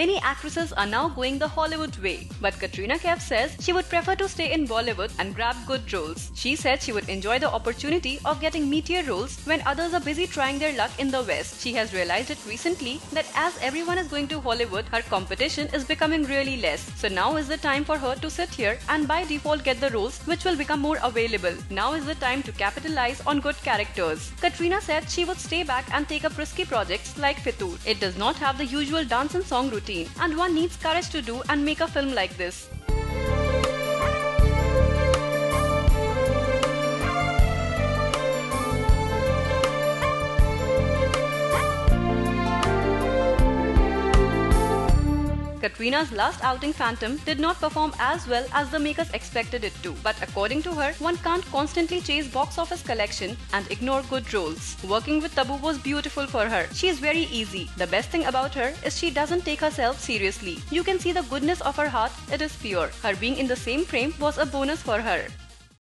Many actresses are now going the Hollywood way, but Katrina Kaif says she would prefer to stay in Bollywood and grab good roles. She said she would enjoy the opportunity of getting meteor roles when others are busy trying their luck in the West. She has realized it recently that as everyone is going to Hollywood, her competition is becoming really less. So now is the time for her to sit here and by default get the roles which will become more available. Now is the time to capitalize on good characters. Katrina said she would stay back and take up risky projects like Fitoor. It does not have the usual dance and song routine, and one needs courage to do and make a film like this. Katrina's last outing Phantom did not perform as well as the makers expected it to, but according to her, one can't constantly chase box office collection and ignore good roles. Working with Tabu was beautiful for her. She is very easy. The best thing about her is she doesn't take herself seriously. You can see the goodness of her heart, it is pure. Her being in the same frame was a bonus for her.